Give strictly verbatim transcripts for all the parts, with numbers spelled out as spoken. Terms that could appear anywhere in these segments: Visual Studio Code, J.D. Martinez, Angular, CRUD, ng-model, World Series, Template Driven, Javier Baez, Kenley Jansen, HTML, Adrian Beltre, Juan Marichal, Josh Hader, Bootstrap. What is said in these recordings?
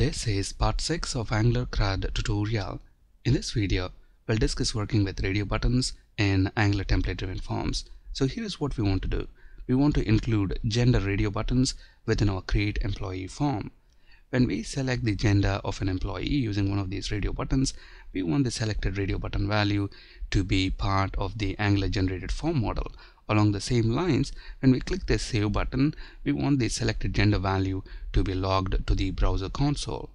This is part six of Angular C R U D tutorial. In this video, we'll discuss working with radio buttons in Angular template driven forms. So here's what we want to do. We want to include gender radio buttons within our create employee form. When we select the gender of an employee using one of these radio buttons, we want the selected radio button value to be part of the Angular generated form model. Along the same lines, when we click the Save button, we want the selected gender value to be logged to the browser console.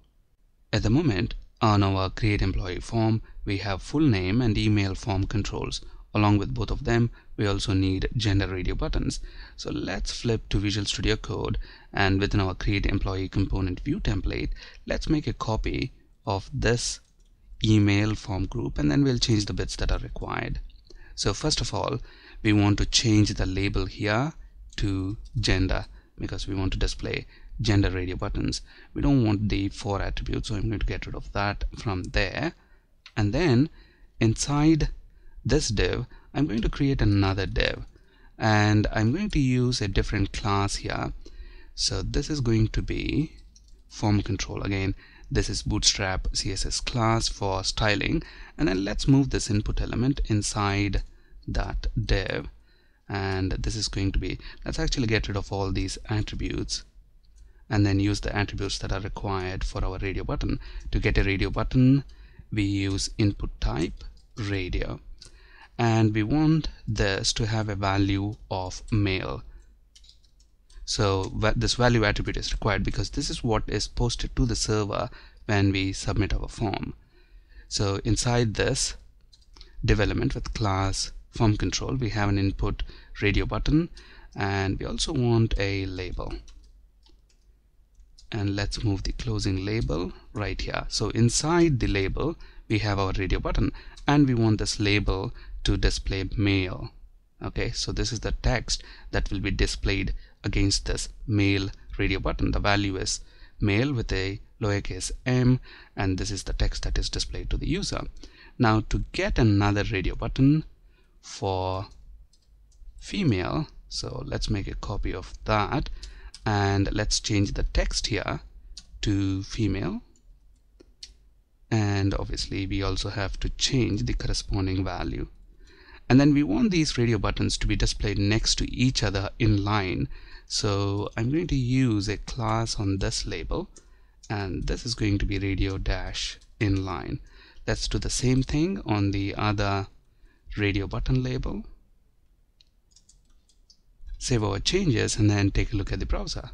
At the moment, on our Create Employee form, we have full name and email form controls. Along with both of them, we also need gender radio buttons. So let's flip to Visual Studio Code, and within our Create Employee component view template, let's make a copy of this email form group, and then we'll change the bits that are required. So first of all, we want to change the label here to gender because we want to display gender radio buttons. We don't want the four attributes, so I'm going to get rid of that from there. And then inside this div, I'm going to create another div, and I'm going to use a different class here. So this is going to be form control again. This is Bootstrap C S S class for styling, and then let's move this input element inside that div, and this is going to be, let's actually get rid of all these attributes and then use the attributes that are required for our radio button. To get a radio button, we use input type radio, and we want this to have a value of male. So this value attribute is required because this is what is posted to the server when we submit our form. So inside this div element with class form control, we have an input radio button, and we also want a label. And let's move the closing label right here. So inside the label, we have our radio button, and we want this label to display male. Okay, so this is the text that will be displayed against this male radio button. The value is male with a lowercase m, and this is the text that is displayed to the user. Now to get another radio button for female, so let's make a copy of that, and let's change the text here to female, and obviously we also have to change the corresponding value. And then we want these radio buttons to be displayed next to each other in line. So I'm going to use a class on this label, and this is going to be radio-inline. Let's do the same thing on the other radio button label. Save our changes and then take a look at the browser.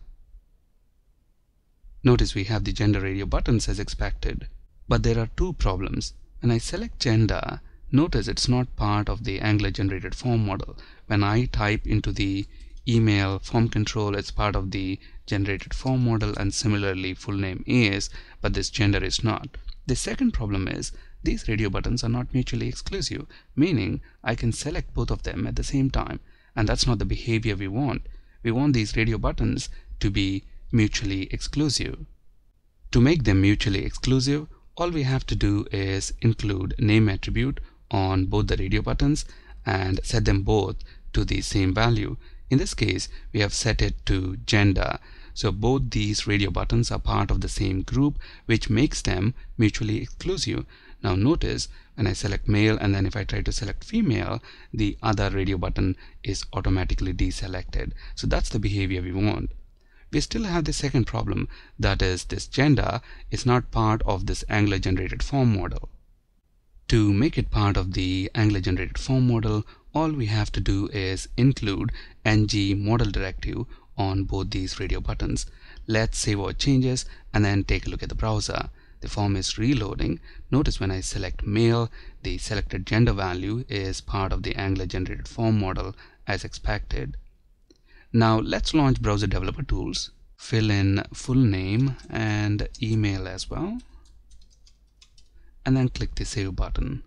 Notice we have the gender radio buttons as expected, but there are two problems. When I select gender, notice it's not part of the Angular generated form model. When I type into the email form control, it's part of the generated form model, and similarly full name is, but this gender is not. The second problem is these radio buttons are not mutually exclusive, meaning I can select both of them at the same time, and that's not the behavior we want. We want these radio buttons to be mutually exclusive. To make them mutually exclusive, all we have to do is include name attribute on both the radio buttons and set them both to the same value. In this case, we have set it to gender. So both these radio buttons are part of the same group, which makes them mutually exclusive. Now notice when I select male and then if I try to select female, the other radio button is automatically deselected. So that's the behavior we want. We still have the second problem, that is this gender is not part of this Angular generated form model. To make it part of the Angular generated form model, all we have to do is include ng-model directive on both these radio buttons. Let's save our changes and then take a look at the browser. The form is reloading. Notice when I select male, the selected gender value is part of the Angular generated form model as expected. Now let's launch Browser Developer Tools, fill in full name and email as well, and then click the Save button.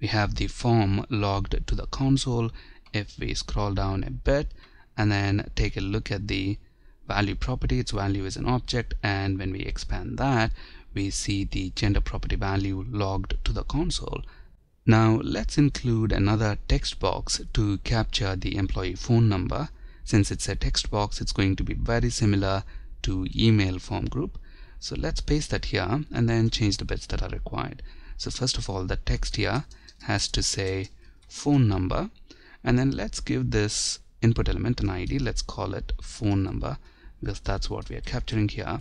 We have the form logged to the console. If we scroll down a bit and then take a look at the value property, its value is an object, and when we expand that, we see the gender property value logged to the console. Now let's include another text box to capture the employee phone number. Since it's a text box, it's going to be very similar to email form group. So let's paste that here and then change the bits that are required. So first of all, the text here has to say phone number, and then let's give this input element an I D. Let's call it phone number because that's what we are capturing here.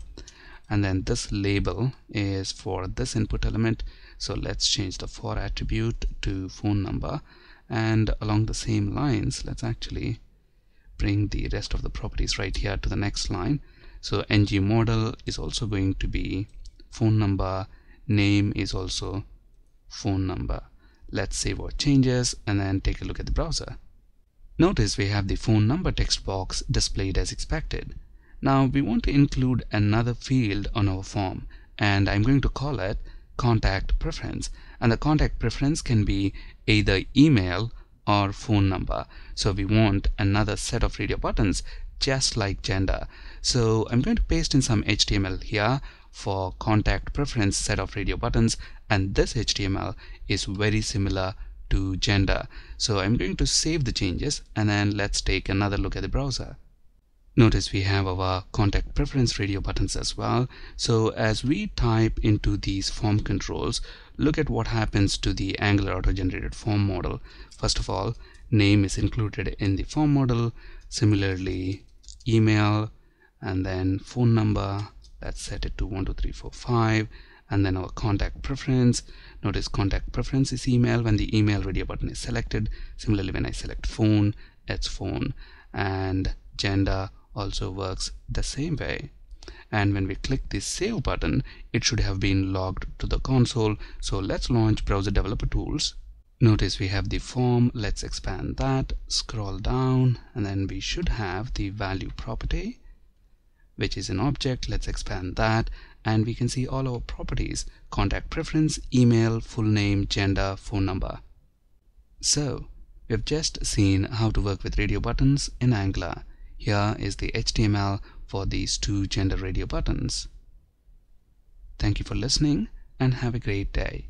And then this label is for this input element, so let's change the for attribute to phone number. And along the same lines, let's actually bring the rest of the properties right here to the next line. So ng-model is also going to be phone number, name is also phone number. Let's save our changes and then take a look at the browser. Notice we have the phone number text box displayed as expected. Now we want to include another field on our form, and I'm going to call it contact preference, and the contact preference can be either email or phone number. So we want another set of radio buttons just like gender. So I'm going to paste in some H T M L here for contact preference set of radio buttons, and this H T M L is very similar to gender. So I'm going to save the changes and then let's take another look at the browser. Notice we have our contact preference radio buttons as well. So as we type into these form controls, look at what happens to the Angular auto-generated form model. First of all, name is included in the form model, similarly email, and then phone number, let's set it to one two three four five, and then our contact preference. Notice contact preference is email when the email radio button is selected. Similarly, when I select phone, it's phone, and gender also works the same way. And when we click the save button, it should have been logged to the console. So let's launch Browser Developer Tools. Notice we have the form. Let's expand that, scroll down, and then we should have the value property, which is an object. Let's expand that, and we can see all our properties: contact preference, email, full name, gender, phone number. So we've just seen how to work with radio buttons in Angular. Here is the H T M L for these two gender radio buttons. Thank you for listening and have a great day.